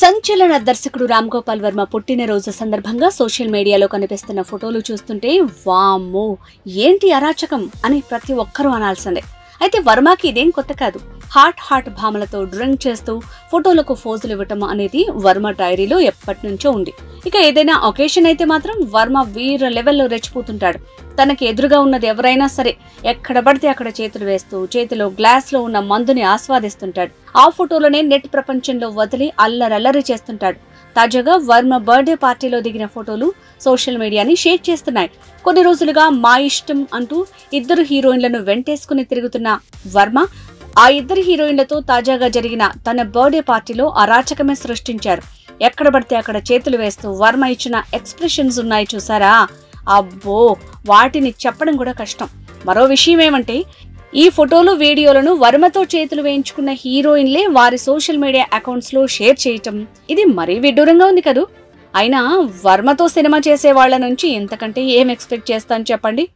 సంచలన దర్శకుడు రామ్ గోపాల్ వర్మ పుట్టిన రోజు సందర్భంగా సోషల్ మీడియాలో కనిపిస్తున్న ఫోటోలు చూస్తుంటే వామ్మో ఏంటి అరాచకం అని ప్రతి ఒక్కరూ అనాల్సిందే। అయితే వర్మకి ఇదేం కొత్త కాదు। హాట్ భామలతో డ్రింక్ చేస్తూ ఫోటోలకు ఫోజులు ఇవ్వటం అనేది వర్మ డైరీలో ఎప్పటి నుంచో ఉంది। ఇక ఏదైనా ఒకేషన్ అయితే మాత్రం వర్మ వీర లెవెల్లో రెచ్చిపోతుంటాడు। తనకి ఎదురుగా ఉన్నది ఎవరైనా సరే ఎక్కడ పడితే అక్కడ చేతులు వేస్తూ చేతిలో గ్లాస్ లో ఉన్న మందుని ఆస్వాదిస్తుంటాడు। ఆ ఫోటోలనే నెట్ ప్రపంచంలో వదిలి అల్లరల్లరి చేస్తుంటాడు। తాజాగా వర్మ బర్త్డే పార్టీలో దిగిన ఫోటోలు సోషల్ మీడియాని షేర్ చేస్తున్నాయి। కొన్ని రోజులుగా మా ఇష్టం అంటూ ఇద్దరు హీరోయిన్లను వెంటేసుకుని తిరుగుతున్న వర్మ ఆ ఇద్దరు హీరోయిన్లతో తాజాగా జరిగిన తన బర్త్డే పార్టీలో అరాచకమే సృష్టించారు। ఎక్కడ పడితే అక్కడ చేతులు వేస్తూ వర్మ ఇచ్చిన ఎక్స్ప్రెషన్స్ ఉన్నాయి చూసారా, అబ్బో వాటిని చెప్పడం కూడా కష్టం। మరో విషయం ఏమంటే ఈ ఫోటోలు వీడియోలను వర్మతో చేతులు వేయించుకున్న హీరోయిన్లే వారి సోషల్ మీడియా అకౌంట్స్ లో షేర్ చేయటం ఇది మరీ విడ్డూరంగా ఉంది కదూ। అయినా వర్మతో సినిమా చేసే వాళ్ళ నుంచి ఇంతకంటే ఏం ఎక్స్పెక్ట్ చేస్తాను చెప్పండి।